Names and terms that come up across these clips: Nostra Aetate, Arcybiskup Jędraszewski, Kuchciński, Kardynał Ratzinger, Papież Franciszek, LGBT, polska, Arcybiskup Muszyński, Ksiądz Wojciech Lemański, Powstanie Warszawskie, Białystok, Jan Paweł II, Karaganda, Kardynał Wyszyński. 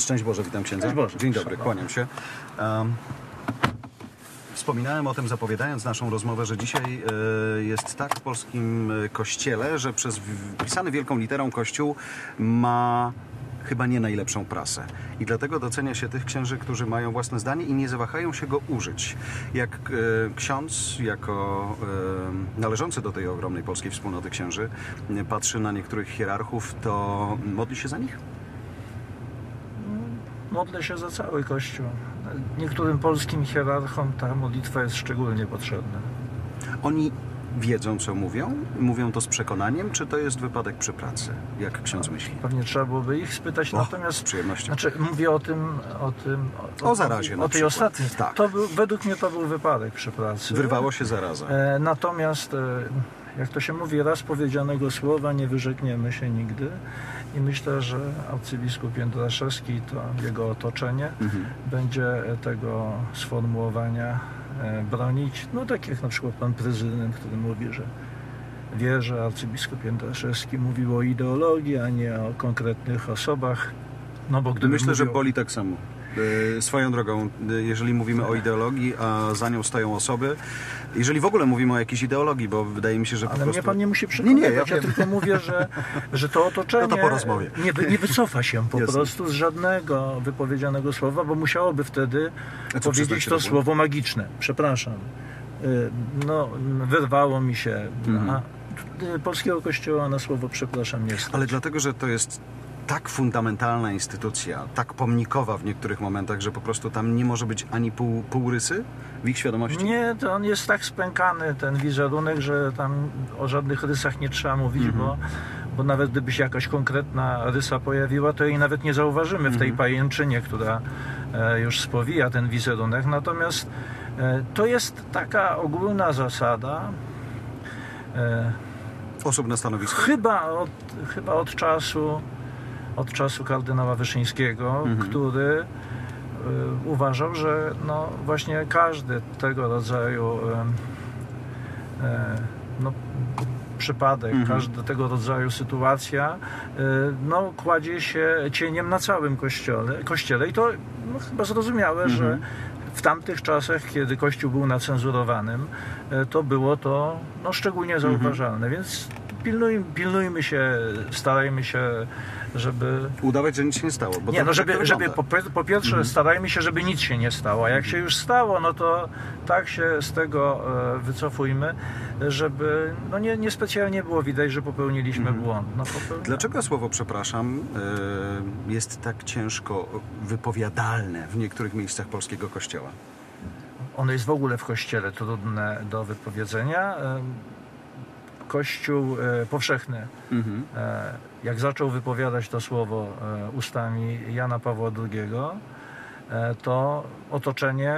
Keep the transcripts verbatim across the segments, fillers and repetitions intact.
Szczęść Boże, witam księdza. Szczęść Boże. Dzień dobry, kłaniam się. Um, wspominałem o tym, zapowiadając naszą rozmowę, że dzisiaj y, jest tak w polskim kościele, że przez wpisany wielką literą Kościół ma chyba nie najlepszą prasę. I dlatego docenia się tych księży, którzy mają własne zdanie i nie zawahają się go użyć. Jak e, ksiądz, jako e, należący do tej ogromnej polskiej wspólnoty księży, e, patrzy na niektórych hierarchów, to modli się za nich? Modlę się za cały Kościół. Niektórym polskim hierarchom ta modlitwa jest szczególnie potrzebna. Oni wiedzą, co mówią? Mówią to z przekonaniem, czy to jest wypadek przy pracy? Jak ksiądz myśli? Pewnie trzeba byłoby ich spytać, o, natomiast... z przyjemnością. Znaczy, mówię o tym... O, tym, o, o zarazie O, o tej ostatniej. Tak. To był, według mnie to był wypadek przy pracy. Wyrwało się zaraza. E, natomiast, e, jak to się mówi, raz powiedzianego słowa nie wyrzekniemy się nigdy. I myślę, że arcybiskup Jędraszewski i to jego otoczenie mhm. będzie tego sformułowania bronić, no tak jak na przykład pan prezydent, który mówi, że wie, że arcybiskup Jędraszewski mówił o ideologii, a nie o konkretnych osobach. No bo gdyby Myślę, mówił... że boli tak samo. Swoją drogą, jeżeli mówimy o ideologii, a za nią stoją osoby, jeżeli w ogóle mówimy o jakiejś ideologii, bo wydaje mi się, że po Ale prostu... mnie pan nie musi przekonywać, nie, nie, ja, ja tylko mówię, że, że to otoczenie no to po rozmowie. Nie, nie wycofa się po Jasne. prostu z żadnego wypowiedzianego słowa, bo musiałoby wtedy powiedzieć to słowo było? magiczne. Przepraszam. No, wyrwało mi się. Mhm. A polskiego kościoła na słowo przepraszam nie stać. Ale dlatego, że to jest... tak fundamentalna instytucja, tak pomnikowa w niektórych momentach, że po prostu tam nie może być ani pół, pół rysy w ich świadomości? Nie, to on jest tak spękany, ten wizerunek, że tam o żadnych rysach nie trzeba mówić, mm-hmm. bo, bo nawet gdyby się jakaś konkretna rysa pojawiła, to jej nawet nie zauważymy w tej mm-hmm. pajęczynie, która e, już spowija ten wizerunek. Natomiast e, to jest taka ogólna zasada... E, osób na stanowisku. Chyba od, chyba od czasu... od czasu kardynała Wyszyńskiego, mhm. który y, uważał, że no właśnie każdy tego rodzaju y, y, no, przypadek, mhm. każda tego rodzaju sytuacja y, no, kładzie się cieniem na całym kościele, kościele. I to no, chyba zrozumiałe, mhm. że w tamtych czasach, kiedy Kościół był nacenzurowanym, y, to było to no, szczególnie zauważalne. Mhm. Więc Pilnuj, pilnujmy się, starajmy się, żeby... udawać, że nic się nie stało. Bo nie, no żeby, żeby po, po pierwsze mhm. starajmy się, żeby nic się nie stało. A jak mhm. się już stało, no to tak się z tego e, wycofujmy, żeby no nie, nie specjalnie było widać, że popełniliśmy mhm. błąd. No, popełnia. Dlaczego słowo przepraszam e, jest tak ciężko wypowiadalne w niektórych miejscach polskiego kościoła? Ono jest w ogóle w kościele trudne do wypowiedzenia. E, Kościół e, powszechny, mhm. e, jak zaczął wypowiadać to słowo e, ustami Jana Pawła drugiego, e, to otoczenie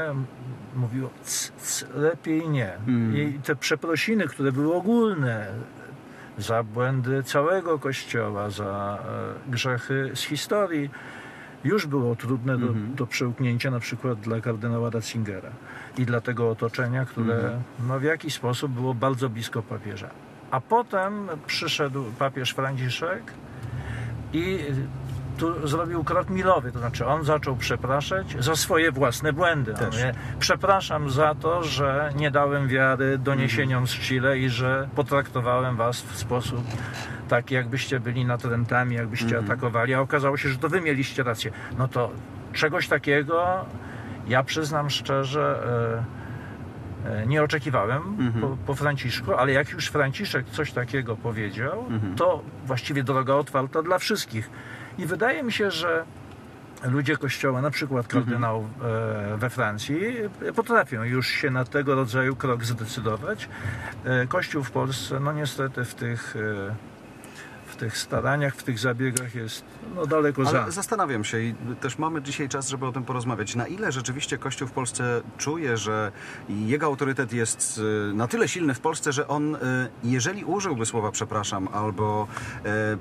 mówiło c, c, lepiej nie. Mhm. I te przeprosiny, które były ogólne za błędy całego Kościoła, za e, grzechy z historii, już było trudne do, mhm. do przełknięcia, na przykład dla kardynała Ratzingera i dla tego otoczenia, które mhm. no, w jakiś sposób było bardzo blisko papieża. A potem przyszedł papież Franciszek i tu zrobił krok milowy. To znaczy on zaczął przepraszać za swoje własne błędy. On mówi, przepraszam za to, że nie dałem wiary doniesieniom z Chile i że potraktowałem was w sposób taki, jakbyście byli natrętami, jakbyście mhm. atakowali. A okazało się, że to wy mieliście rację. No to czegoś takiego, ja przyznam szczerze... Yy, nie oczekiwałem mhm. po, po Franciszku, ale jak już Franciszek coś takiego powiedział, mhm. to właściwie droga otwarta dla wszystkich. I wydaje mi się, że ludzie Kościoła, na przykład kardynał mhm. we Francji, potrafią już się na tego rodzaju krok zdecydować. Kościół w Polsce, no niestety w tych... w tych staraniach, w tych zabiegach jest no, daleko za. Ale zastanawiam się i też mamy dzisiaj czas, żeby o tym porozmawiać. Na ile rzeczywiście Kościół w Polsce czuje, że jego autorytet jest na tyle silny w Polsce, że on, jeżeli użyłby słowa przepraszam, albo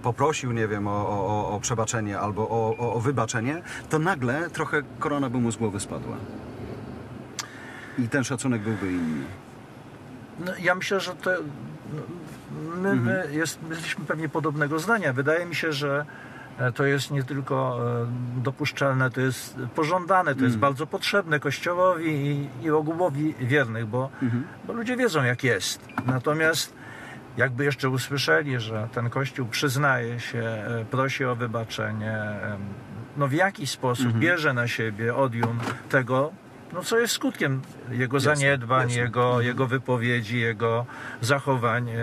poprosił, nie wiem, o, o, o przebaczenie, albo o, o, o wybaczenie, to nagle trochę korona by mu z głowy spadła. I ten szacunek byłby inny. No, ja myślę, że to... My, my, jest, my jesteśmy pewnie podobnego zdania. Wydaje mi się, że to jest nie tylko dopuszczalne, to jest pożądane, to mm. jest bardzo potrzebne Kościołowi i, i ogółowi wiernych, bo, mm. bo ludzie wiedzą, jak jest. Natomiast jakby jeszcze usłyszeli, że ten Kościół przyznaje się, prosi o wybaczenie, no w jakiś sposób mm. bierze na siebie odium tego, no co jest skutkiem jego jasne, zaniedbań, jasne. Jego, jego wypowiedzi, jego zachowań, e,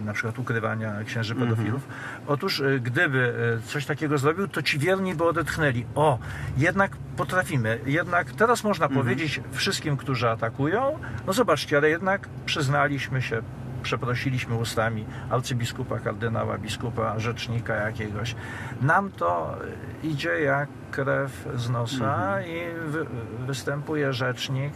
na przykład ukrywania księży pedofilów. Mm-hmm. Otóż e, gdyby coś takiego zrobił, to ci wierni by odetchnęli. O, jednak potrafimy, jednak teraz można mm-hmm. powiedzieć wszystkim, którzy atakują, no zobaczcie, ale jednak przyznaliśmy się, przeprosiliśmy ustami arcybiskupa, kardynała, biskupa, rzecznika jakiegoś. Nam to idzie jak krew z nosa mm-hmm. i wy występuje rzecznik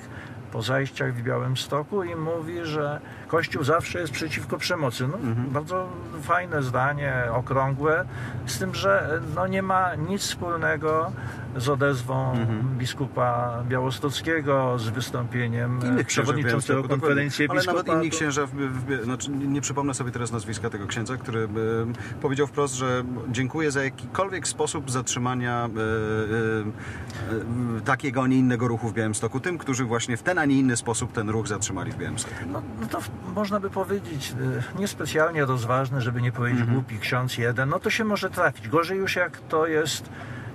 po zajściach w Białymstoku i mówi, że Kościół zawsze jest przeciwko przemocy. No, mm-hmm. bardzo fajne zdanie, okrągłe, z tym, że no, nie ma nic wspólnego z odezwą mm-hmm. biskupa białostockiego, z wystąpieniem innych przewodniczącego konferencji episkopatu. Ale nawet inni księża, w, w, znaczy nie przypomnę sobie teraz nazwiska tego księdza, który by powiedział wprost, że dziękuję za jakikolwiek sposób zatrzymania y, y, y, takiego, a nie innego ruchu w Białymstoku, tym, którzy właśnie w ten, a nie inny sposób ten ruch zatrzymali w Białymstoku. No, no to można by powiedzieć, y, niespecjalnie rozważny, żeby nie powiedzieć mm-hmm. głupi ksiądz jeden, no to się może trafić. Gorzej już jak to jest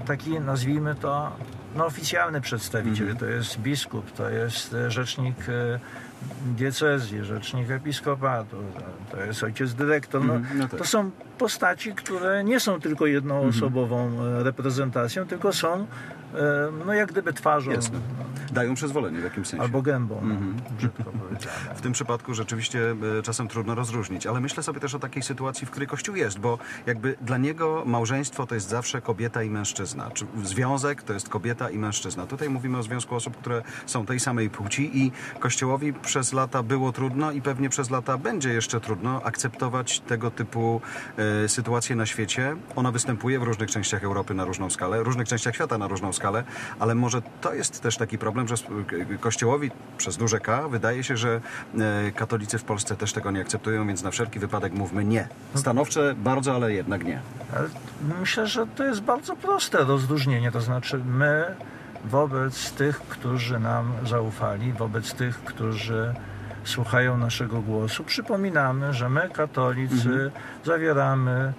taki, nazwijmy to, no, oficjalny przedstawiciel, mm-hmm. to jest biskup, to jest rzecznik diecezji, rzecznik episkopatu, to jest ojciec dyrektor. No, mm-hmm. no tak. To są postaci, które nie są tylko jednoosobową mm-hmm. reprezentacją, tylko są, no jak gdyby twarzą. Jasne. Dają przyzwolenie w jakimś sensie. Albo gębą, mm-hmm. brzydko powiedziane. W tym przypadku rzeczywiście czasem trudno rozróżnić, ale myślę sobie też o takiej sytuacji, w której Kościół jest, bo jakby dla niego małżeństwo to jest zawsze kobieta i mężczyzna. Czy związek to jest kobieta i mężczyzna. Tutaj mówimy o związku osób, które są tej samej płci i Kościołowi przez lata było trudno i pewnie przez lata będzie jeszcze trudno akceptować tego typu y, sytuacje na świecie. Ona występuje w różnych częściach Europy na różną skalę, różnych częściach świata na różną skalę, ale może to jest też taki problem, że Kościołowi przez duże K wydaje się, że katolicy w Polsce też tego nie akceptują, więc na wszelki wypadek mówmy nie. Stanowcze bardzo, ale jednak nie. Myślę, że to jest bardzo proste rozróżnienie, to znaczy my wobec tych, którzy nam zaufali, wobec tych, którzy słuchają naszego głosu, przypominamy, że my katolicy mhm. zawieramy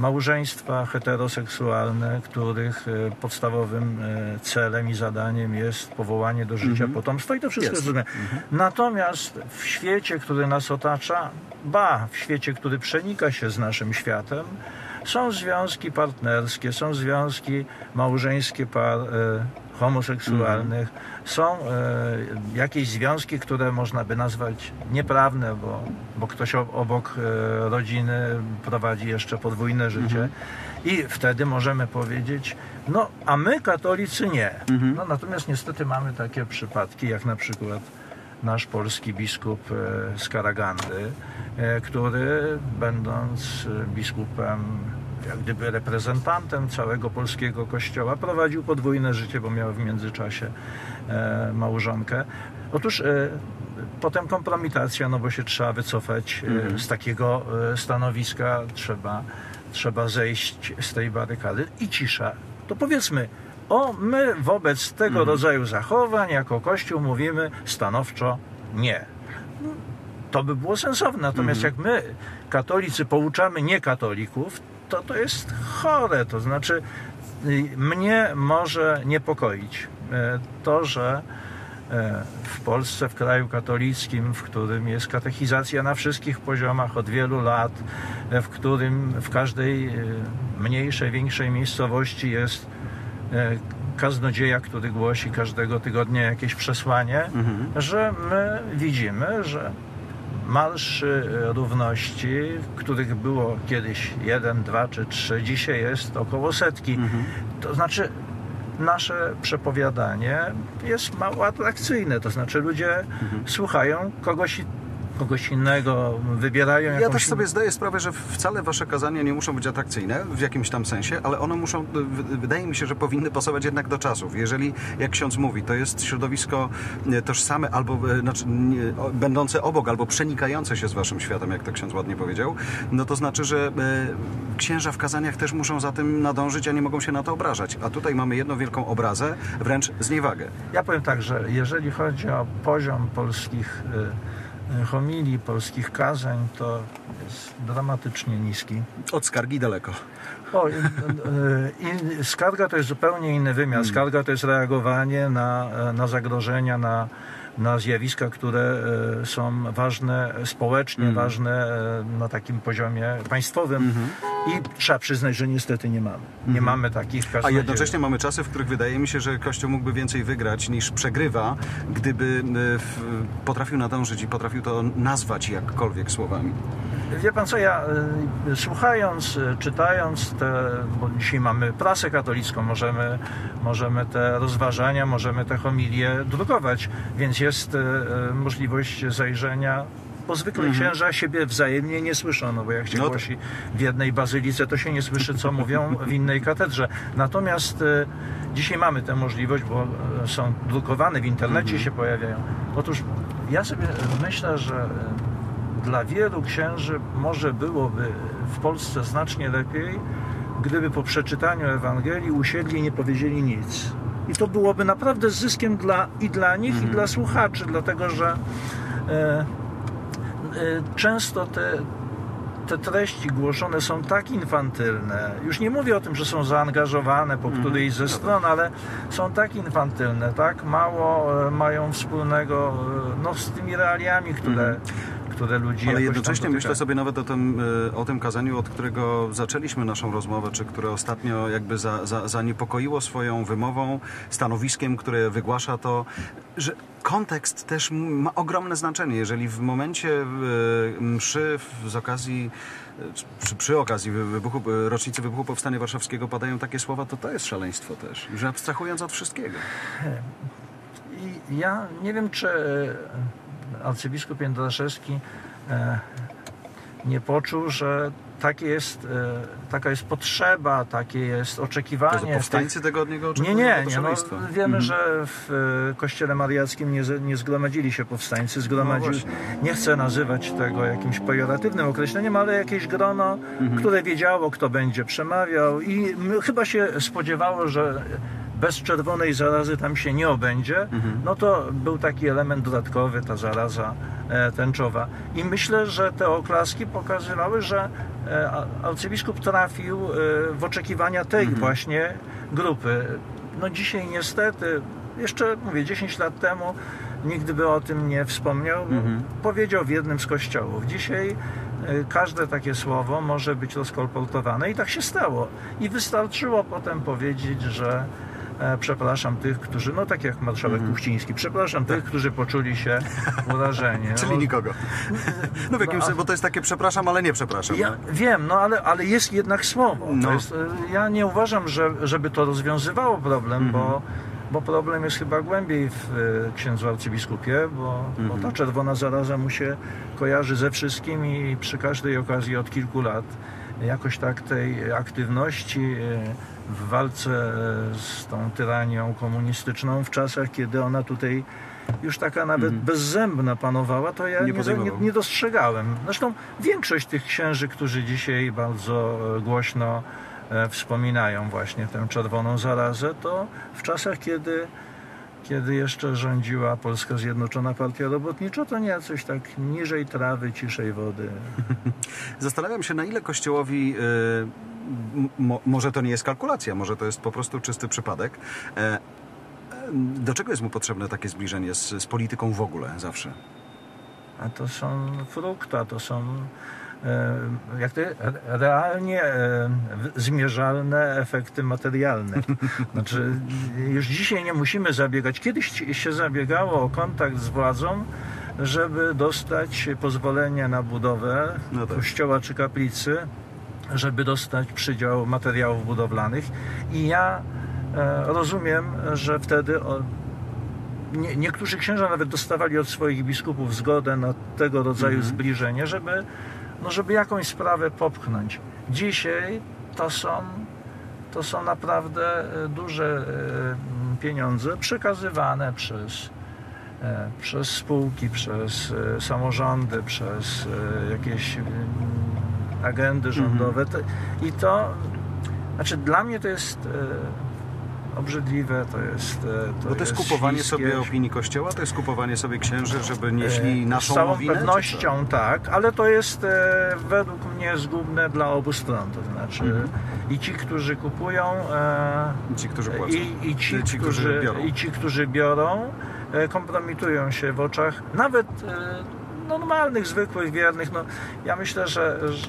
małżeństwa heteroseksualne, których podstawowym celem i zadaniem jest powołanie do życia mm-hmm. potomstwa i to wszystko jest. Mm-hmm. Natomiast w świecie, który nas otacza, ba, w świecie, który przenika się z naszym światem, są związki partnerskie, są związki małżeńskie par y, homoseksualnych, mm-hmm. są y, jakieś związki, które można by nazwać nieprawne, bo, bo ktoś obok y, rodziny prowadzi jeszcze podwójne życie. Mm-hmm. I wtedy możemy powiedzieć, no a my katolicy nie. Mm-hmm. No, natomiast niestety mamy takie przypadki, jak na przykład nasz polski biskup z Karagandy, który będąc biskupem, jak gdyby reprezentantem całego polskiego kościoła, prowadził podwójne życie, bo miał w międzyczasie małżonkę. Otóż potem kompromitacja, no bo się trzeba wycofać mhm. z takiego stanowiska, trzeba, trzeba zejść z tej barykady i cisza. To powiedzmy, o, my wobec tego mhm. rodzaju zachowań jako Kościół mówimy stanowczo nie. To by było sensowne. Natomiast mhm. jak my, katolicy, pouczamy niekatolików, to to jest chore. To znaczy, mnie może niepokoić to, że w Polsce, w kraju katolickim, w którym jest katechizacja na wszystkich poziomach od wielu lat, w którym w każdej mniejszej, większej miejscowości jest kaznodzieja, który głosi każdego tygodnia jakieś przesłanie, mhm. że my widzimy, że marszy równości, których było kiedyś jeden, dwa czy trzy, dzisiaj jest około setki. Mhm. To znaczy nasze przepowiadanie jest mało atrakcyjne, to znaczy ludzie mhm. słuchają kogoś kogoś innego, wybierają jakąś... Ja też sobie zdaję sprawę, że wcale wasze kazania nie muszą być atrakcyjne w jakimś tam sensie, ale one muszą, wydaje mi się, że powinny pasować jednak do czasów. Jeżeli, jak ksiądz mówi, to jest środowisko tożsame albo znaczy, będące obok, albo przenikające się z waszym światem, jak to ksiądz ładnie powiedział, no to znaczy, że księża w kazaniach też muszą za tym nadążyć, a nie mogą się na to obrażać. A tutaj mamy jedną wielką obrazę, wręcz zniewagę. Ja powiem tak, że jeżeli chodzi o poziom polskich homilii, polskich kazań, to jest dramatycznie niski. Od skargi daleko. O, i, i, skarga to jest zupełnie inny wymiar. Skarga to jest reagowanie na, na zagrożenia, na, na zjawiska, które są ważne społecznie, mm. ważne na takim poziomie państwowym. Mm -hmm. I trzeba przyznać, że niestety nie mamy. Nie mm -hmm. mamy takich kaznodziei. A jednocześnie mamy czasy, w których wydaje mi się, że Kościół mógłby więcej wygrać niż przegrywa, gdyby potrafił nadążyć i potrafił to nazwać jakkolwiek słowami. Wie pan co, ja słuchając, czytając te, bo dzisiaj mamy prasę katolicką, możemy, możemy te rozważania, możemy te homilie drukować, więc jest możliwość zajrzenia. Bo zwykle mhm. księża siebie wzajemnie nie słyszą, no bo jak się no to... głosi w jednej bazylice, to się nie słyszy, co mówią w innej katedrze. Natomiast e, dzisiaj mamy tę możliwość, bo są drukowane, w internecie mhm. się pojawiają. Otóż ja sobie myślę, że dla wielu księży może byłoby w Polsce znacznie lepiej, gdyby po przeczytaniu Ewangelii usiedli i nie powiedzieli nic. I to byłoby naprawdę z zyskiem dla, i dla nich, mhm. i dla słuchaczy, dlatego że e, często te, te treści głoszone są tak infantylne, już nie mówię o tym, że są zaangażowane po którejś ze stron, ale są tak infantylne, tak mało mają wspólnego no, z tymi realiami, które... Które ludzi ale jednocześnie myślę sobie nawet o tym, o tym kazaniu, od którego zaczęliśmy naszą rozmowę, czy które ostatnio jakby za, za, zaniepokoiło swoją wymową, stanowiskiem, które wygłasza, to że kontekst też ma ogromne znaczenie. Jeżeli w momencie mszy z okazji Przy, przy okazji wybuchu, rocznicy wybuchu Powstania Warszawskiego padają takie słowa, to to jest szaleństwo też, że abstrahując od wszystkiego. Ja nie wiem, czy arcybiskup Jędraszewski e, nie poczuł, że takie jest, e, taka jest potrzeba, takie jest oczekiwanie. To, to powstańcy tych... tego od niego oczekują? Nie, nie, nie no, wiemy, mm. że w e, kościele mariackim nie, nie zgromadzili się powstańcy, zgromadzili, no nie chcę nazywać tego jakimś pejoratywnym określeniem, ale jakieś grono, mm-hmm. które wiedziało, kto będzie przemawiał i m, chyba się spodziewało, że bez czerwonej zarazy tam się nie obędzie, mhm. no to był taki element dodatkowy, ta zaraza e, tęczowa. I myślę, że te oklaski pokazywały, że e, arcybiskup trafił e, w oczekiwania tej mhm. właśnie grupy. No dzisiaj niestety, jeszcze mówię, dziesięć lat temu nikt by o tym nie wspomniał, mhm. powiedział w jednym z kościołów. Dzisiaj każde takie słowo może być rozkolportowane i tak się stało. I wystarczyło potem powiedzieć, że przepraszam tych, którzy, no tak jak marszałek mm. Kuchciński, przepraszam tych, którzy poczuli się urażeni. Czyli no, nikogo. No w jakimś sensie, bo to jest takie przepraszam, ale nie przepraszam. Ja no. wiem, no ale, ale jest jednak słowo. No. To jest, ja nie uważam, że, żeby to rozwiązywało problem, mm. bo, bo problem jest chyba głębiej w księdzu arcybiskupie, bo, mm. bo ta czerwona zaraza mu się kojarzy ze wszystkim i przy każdej okazji od kilku lat jakoś tak tej aktywności w walce z tą tyranią komunistyczną w czasach, kiedy ona tutaj już taka nawet mm. bezzębna panowała, to ja nie, nie, nie dostrzegałem. Zresztą większość tych księży, którzy dzisiaj bardzo głośno wspominają właśnie tę czerwoną zarazę, to w czasach, kiedy Kiedy jeszcze rządziła Polska Zjednoczona Partia Robotnicza, to nie coś tak niżej trawy, ciszej wody. Zastanawiam się, na ile Kościołowi... Yy, mo, może to nie jest kalkulacja, może to jest po prostu czysty przypadek. E, do czego jest mu potrzebne takie zbliżenie z, z polityką w ogóle zawsze? A to są frukta, to są... jak to, realnie zmierzalne efekty materialne. Znaczy, już dzisiaj nie musimy zabiegać. Kiedyś się zabiegało o kontakt z władzą, żeby dostać pozwolenie na budowę no tak. kościoła czy kaplicy, żeby dostać przydział materiałów budowlanych. I ja rozumiem, że wtedy nie, niektórzy księża nawet dostawali od swoich biskupów zgodę na tego rodzaju mhm. zbliżenie, żeby, no żeby jakąś sprawę popchnąć. Dzisiaj to są, to są naprawdę duże pieniądze przekazywane przez, przez spółki, przez samorządy, przez jakieś agendy rządowe. Mhm. I to, znaczy dla mnie to jest obrzydliwe, to jest... To Bo to jest, jest kupowanie śliskie. sobie opinii Kościoła? To jest kupowanie sobie księży, żeby nieśli naszą winę? Z całą winę, pewnością tak, ale to jest e, według mnie zgubne dla obu stron. To znaczy mm-hmm. i ci, którzy kupują, e, i ci, którzy płacą, i, i, ci, i, ci, którzy, którzy biorą. i ci, którzy biorą, e, kompromitują się w oczach nawet e, normalnych, zwykłych, wiernych. No, ja myślę, że, że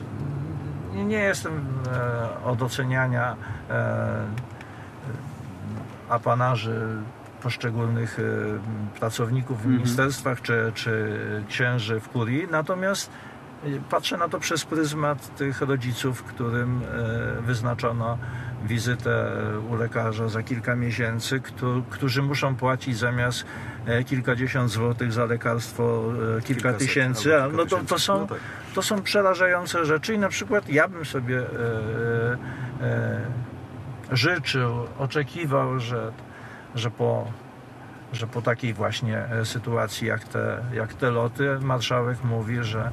nie jestem e, od oceniania e, apanarzy poszczególnych pracowników w ministerstwach czy, czy księży w kurii. Natomiast patrzę na to przez pryzmat tych rodziców, którym wyznaczono wizytę u lekarza za kilka miesięcy, którzy muszą płacić zamiast kilkadziesiąt złotych za lekarstwo kilka, kilka tysięcy. No to, to, są, to są przerażające rzeczy i na przykład ja bym sobie życzył, oczekiwał, że, że, po, że po takiej właśnie sytuacji jak te, jak te loty marszałek mówi, że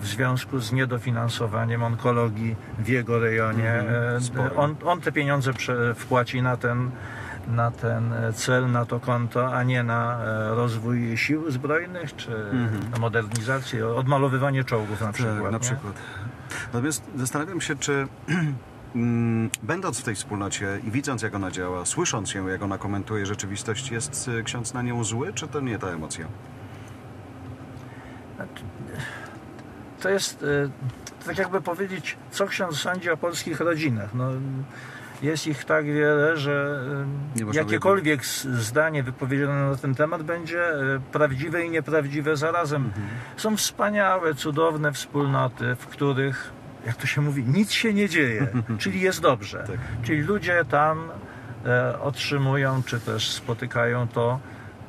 w związku z niedofinansowaniem onkologii w jego rejonie mm-hmm, on, on te pieniądze wpłaci na ten, na ten cel, na to konto, a nie na rozwój sił zbrojnych czy mm-hmm. modernizację, odmalowywanie czołgów na przykład. Tak, na przykład. Natomiast zastanawiam się, czy będąc w tej wspólnocie i widząc, jak ona działa, słysząc ją, jak ona komentuje rzeczywistość, jest ksiądz na nią zły, czy to nie ta emocja? To jest, tak jakby powiedzieć, co ksiądz sądzi o polskich rodzinach. No, jest ich tak wiele, że jakiekolwiek wiedzieć. zdanie wypowiedziane na ten temat będzie prawdziwe i nieprawdziwe zarazem. Mhm. Są wspaniałe, cudowne wspólnoty, w których, jak to się mówi, nic się nie dzieje, czyli jest dobrze. Tak. Czyli ludzie tam e, otrzymują, czy też spotykają to,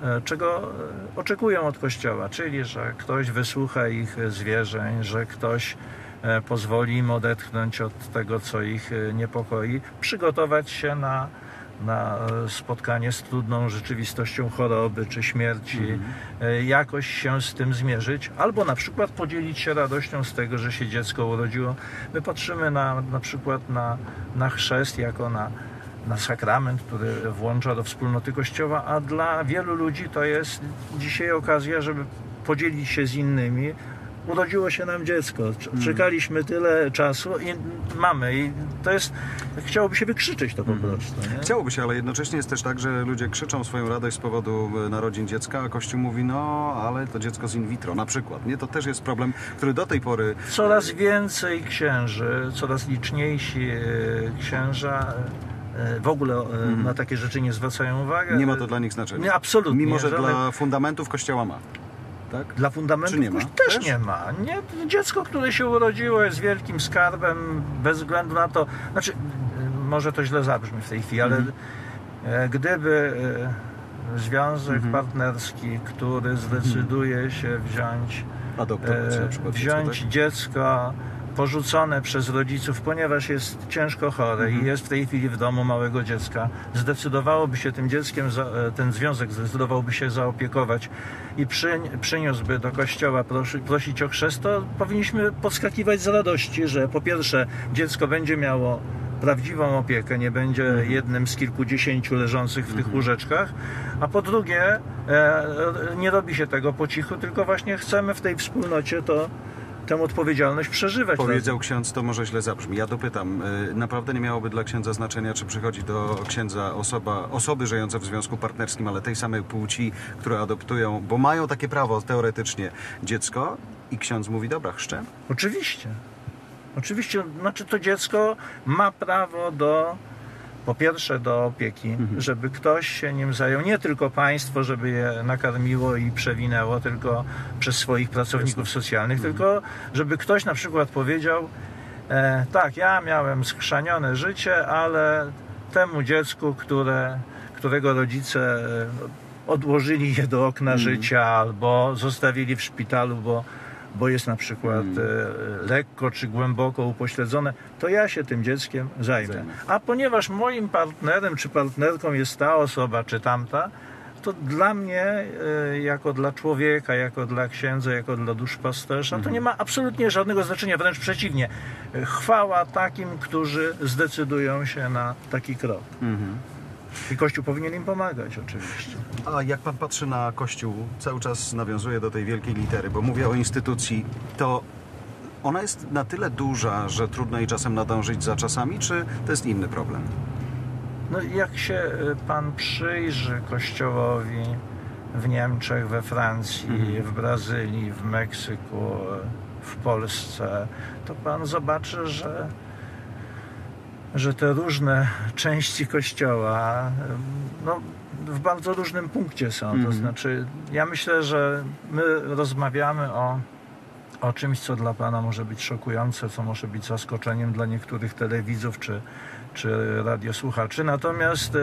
e, czego oczekują od Kościoła, czyli że ktoś wysłucha ich zwierzeń, że ktoś e, pozwoli im odetchnąć od tego, co ich niepokoi, przygotować się na, na spotkanie z trudną rzeczywistością choroby czy śmierci, mhm. e, jakoś się z tym zmierzyć, albo na przykład podzielić się radością z tego, że się dziecko urodziło. My patrzymy na, na przykład na, na chrzest jako na, na sakrament, który włącza do wspólnoty Kościoła, a dla wielu ludzi to jest dzisiaj okazja, żeby podzielić się z innymi. Urodziło się nam dziecko, czekaliśmy tyle czasu i mamy. I to jest, chciałoby się wykrzyczeć to po prostu. Nie? Chciałoby się, ale jednocześnie jest też tak, że ludzie krzyczą swoją radość z powodu narodzin dziecka, a Kościół mówi, no ale to dziecko z in vitro na przykład. Nie? To też jest problem, który do tej pory... Coraz więcej księży, coraz liczniejsi księża w ogóle mm. na takie rzeczy nie zwracają uwagi. Nie ma to dla nich znaczenia. Nie, absolutnie. Mimo, że żadnych... dla fundamentów Kościoła ma. Tak? Dla fundamentów nie ma? Też, też nie ma. Nie, dziecko, które się urodziło, jest wielkim skarbem, bez względu na to, znaczy, może to źle zabrzmi w tej chwili, ale mm-hmm. gdyby związek mm-hmm. partnerski, który zdecyduje się wziąć, adoptować, e, na przykład wziąć dziecko, tak? dziecko porzucone przez rodziców, ponieważ jest ciężko chore mhm. i jest w tej chwili w domu małego dziecka, zdecydowałoby się tym dzieckiem, za, ten związek zdecydowałby się zaopiekować i przy, przyniósłby do Kościoła prosi, prosić o chrzest, to powinniśmy podskakiwać z radości, że po pierwsze dziecko będzie miało prawdziwą opiekę, nie będzie mhm. jednym z kilkudziesięciu leżących w mhm. tych łóżeczkach, a po drugie e, nie robi się tego po cichu, tylko właśnie chcemy w tej wspólnocie to tę odpowiedzialność przeżywać. Powiedział ksiądz, to może źle zabrzmi. Ja dopytam. Naprawdę nie miałoby dla księdza znaczenia, czy przychodzi do księdza osoba, osoby żyjące w związku partnerskim, ale tej samej płci, które adoptują, bo mają takie prawo teoretycznie dziecko i ksiądz mówi, dobra, chrzczę. Oczywiście. Oczywiście. Znaczy to dziecko ma prawo do, po pierwsze do opieki, mhm. żeby ktoś się nim zajął, nie tylko państwo, żeby je nakarmiło i przewinęło tylko przez swoich pracowników socjalnych, mhm. tylko żeby ktoś na przykład powiedział, e, tak, ja miałem skrzanione życie, ale temu dziecku, które, którego rodzice odłożyli je do okna mm. życia albo zostawili w szpitalu, bo, bo jest na przykład mm. e, lekko czy głęboko upośledzone, to ja się tym dzieckiem zajmę. A ponieważ moim partnerem czy partnerką jest ta osoba czy tamta, to dla mnie, jako dla człowieka, jako dla księdza, jako dla duszpasterza, to nie ma absolutnie żadnego znaczenia, wręcz przeciwnie. Chwała takim, którzy zdecydują się na taki krok. Mhm. I Kościół powinien im pomagać, oczywiście. A jak pan patrzy na Kościół, cały czas nawiązuje do tej wielkiej litery, bo mówię o instytucji, to ona jest na tyle duża, że trudno jej czasem nadążyć za czasami, czy to jest inny problem? No, jak się pan przyjrzy Kościołowi w Niemczech, we Francji, mhm. w Brazylii, w Meksyku, w Polsce, to pan zobaczy, że, że te różne części Kościoła no, w bardzo różnym punkcie są. Mhm. To znaczy, ja myślę, że my rozmawiamy o, o czymś, co dla pana może być szokujące, co może być zaskoczeniem dla niektórych telewidzów czy czy radiosłuchaczy, natomiast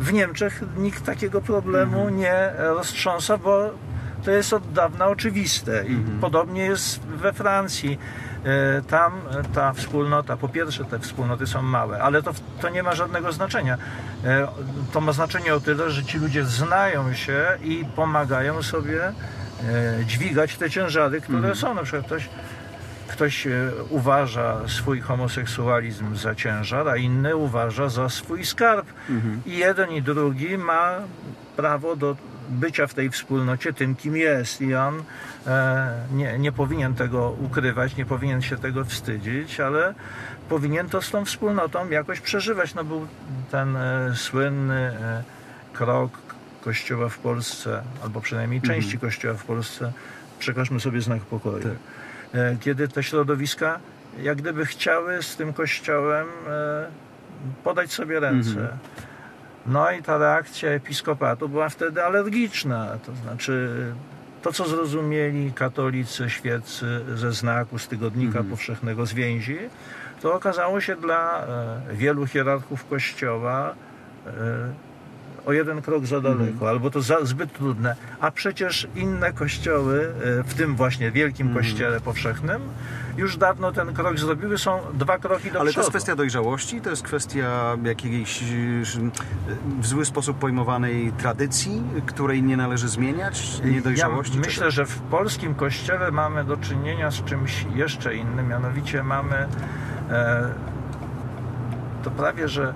w Niemczech nikt takiego problemu mm-hmm. nie roztrząsa, bo to jest od dawna oczywiste i mm-hmm. podobnie jest we Francji. Tam ta wspólnota, po pierwsze te wspólnoty są małe, ale to, to nie ma żadnego znaczenia. To ma znaczenie o tyle, że ci ludzie znają się i pomagają sobie dźwigać te ciężary, które mm-hmm. są. Na przykład ktoś Ktoś uważa swój homoseksualizm za ciężar, a inny uważa za swój skarb. Mhm. I jeden i drugi ma prawo do bycia w tej wspólnocie tym, kim jest. I on e, nie, nie powinien tego ukrywać, nie powinien się tego wstydzić, ale powinien to z tą wspólnotą jakoś przeżywać. No był ten e, słynny e, krok Kościoła w Polsce, albo przynajmniej mhm. części Kościoła w Polsce, przekażmy sobie znak pokoju. Tak. Kiedy te środowiska jak gdyby chciały z tym Kościołem podać sobie ręce. Mm-hmm. No i ta reakcja episkopatu była wtedy alergiczna. To znaczy to, co zrozumieli katolicy, świeccy ze znaku, z tygodnika mm-hmm. powszechnego z więzi, to okazało się dla wielu hierarchów Kościoła o jeden krok za daleko, mm. albo to za, zbyt trudne. A przecież inne kościoły, w tym właśnie wielkim mm. kościele powszechnym, już dawno ten krok zrobiły, są dwa kroki do przodu. Ale to jest kwestia dojrzałości, to jest kwestia jakiejś w zły sposób pojmowanej tradycji, której nie należy zmieniać, niedojrzałości? Ja myślę, że w polskim kościele mamy do czynienia z czymś jeszcze innym, mianowicie mamy e, to prawie, że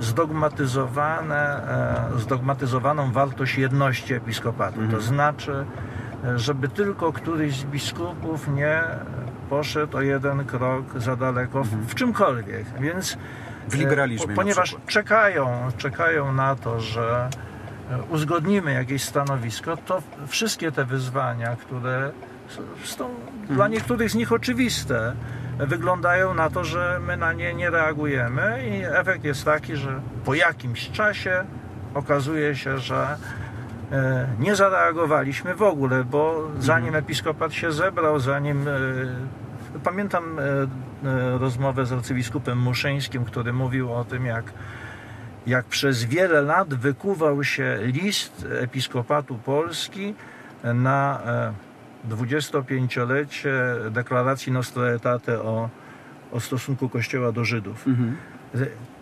zdogmatyzowane, zdogmatyzowaną wartość jedności episkopatu. Mhm. To znaczy, żeby tylko któryś z biskupów nie poszedł o jeden krok za daleko w, w czymkolwiek. Więc w liberalizmie, ponieważ czekają, czekają na to, że uzgodnimy jakieś stanowisko, to wszystkie te wyzwania, które są mhm. dla niektórych z nich oczywiste, wyglądają na to, że my na nie nie reagujemy i efekt jest taki, że po jakimś czasie okazuje się, że nie zareagowaliśmy w ogóle, bo zanim episkopat się zebrał, zanim... Pamiętam rozmowę z arcybiskupem Muszyńskim, który mówił o tym, jak, jak przez wiele lat wykuwał się list episkopatu Polski na dwudziestopięciolecie deklaracji Nostra Aetate o, o stosunku Kościoła do Żydów. Mhm.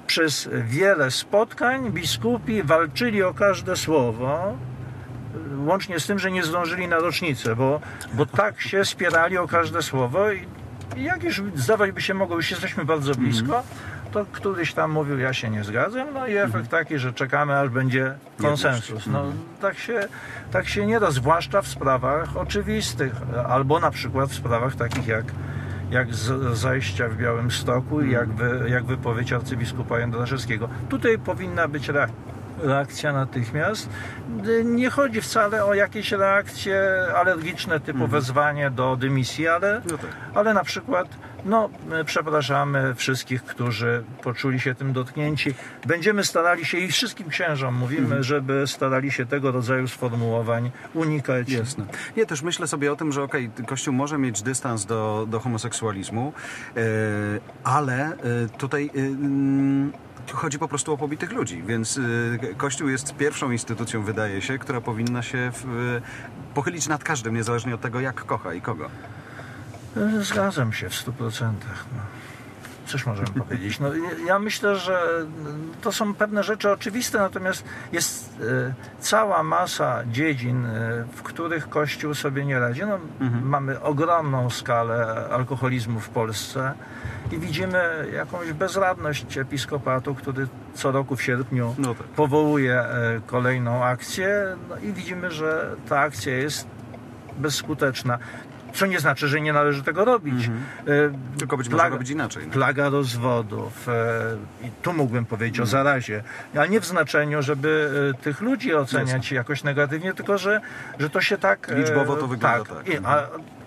Przez wiele spotkań biskupi walczyli o każde słowo, łącznie z tym, że nie zdążyli na rocznicę, bo, bo tak się spierali o każde słowo i, i jak już zdawać by się mogło, już jesteśmy bardzo blisko, mhm. to któryś tam mówił, ja się nie zgadzam, no i efekt mhm. taki, że czekamy, aż będzie konsensus. No, tak, się, tak się nie da, zwłaszcza w sprawach oczywistych, albo na przykład w sprawach takich jak, jak zajścia w Białymstoku, mhm. jak, wy, jak wypowiedź arcybiskupa Jędraszewskiego. Tutaj powinna być reakcja. Reakcja natychmiast. Nie chodzi wcale o jakieś reakcje alergiczne typu mhm. wezwanie do dymisji, ale, no tak. ale na przykład No, przepraszamy wszystkich, którzy poczuli się tym dotknięci. Będziemy starali się i wszystkim księżom mówimy, mm. żeby starali się tego rodzaju sformułowań unikać. Jasne. Ja też myślę sobie o tym, że okej, okay, Kościół może mieć dystans do, do homoseksualizmu, yy, ale yy, tutaj... Yy, chodzi po prostu o pobitych ludzi, więc Kościół jest pierwszą instytucją, wydaje się, która powinna się w, pochylić nad każdym, niezależnie od tego, jak kocha i kogo. Zgadzam się w stu procentach. No. Cóż możemy powiedzieć? No, ja myślę, że to są pewne rzeczy oczywiste, natomiast jest cała masa dziedzin, w których Kościół sobie nie radzi. No, mhm. Mamy ogromną skalę alkoholizmu w Polsce i widzimy jakąś bezradność episkopatu, który co roku w sierpniu no tak. powołuje kolejną akcję, no i widzimy, że ta akcja jest bezskuteczna. Co nie znaczy, że nie należy tego robić. Mm-hmm. Tylko być plaga, może robić inaczej. No. Plaga rozwodów. I tu mógłbym powiedzieć mm. o zarazie. Ale nie w znaczeniu, żeby tych ludzi oceniać no jakoś negatywnie, tylko że, że to się tak... Liczbowo to wygląda tak. tak. I, a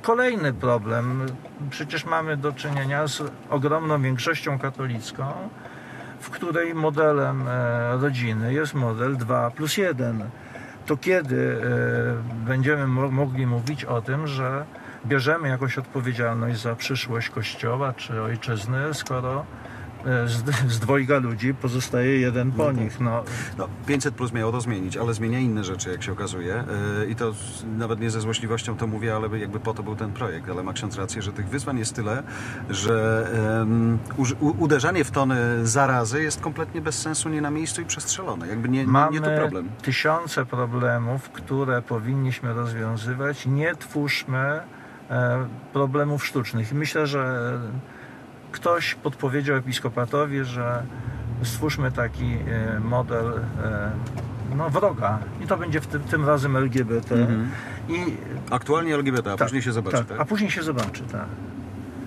kolejny problem. Przecież mamy do czynienia z ogromną większością katolicką, w której modelem rodziny jest model dwa plus jeden. To kiedy będziemy mogli mówić o tym, że bierzemy jakąś odpowiedzialność za przyszłość Kościoła czy Ojczyzny, skoro z, z dwojga ludzi pozostaje jeden po no, nich. No. No, pięćset plus miało to zmienić, ale zmienia inne rzeczy, jak się okazuje. Yy, I to nawet nie ze złośliwością to mówię, ale jakby po to był ten projekt. Ale ma ksiądz rację, że tych wyzwań jest tyle, że yy, u, uderzanie w tony zarazy jest kompletnie bez sensu, nie na miejscu i przestrzelone. Jakby nie, Mamy nie, nie tu problem. Tysiące problemów, które powinniśmy rozwiązywać. Nie twórzmy problemów sztucznych. I myślę, że ktoś podpowiedział episkopatowi, że stwórzmy taki model no, wroga. I to będzie w tym, tym razem L G B T. Mm-hmm. I... Aktualnie L G B T, a tak, później się zobaczy. Tak, tak? A później się zobaczy, tak.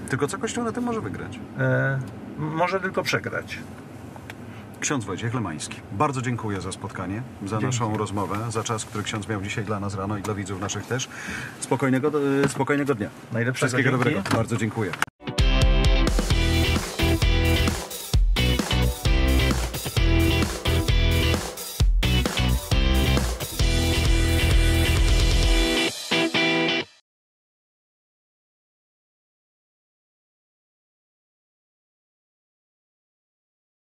Tylko co Kościół na tym może wygrać? E, może tylko przegrać. Ksiądz Wojciech Lemański, bardzo dziękuję za spotkanie, za Dzięki. naszą rozmowę, za czas, który ksiądz miał dzisiaj dla nas rano i dla widzów naszych też. Spokojnego, spokojnego dnia. Najlepszego. Wszystkiego dobrego. Bardzo dziękuję.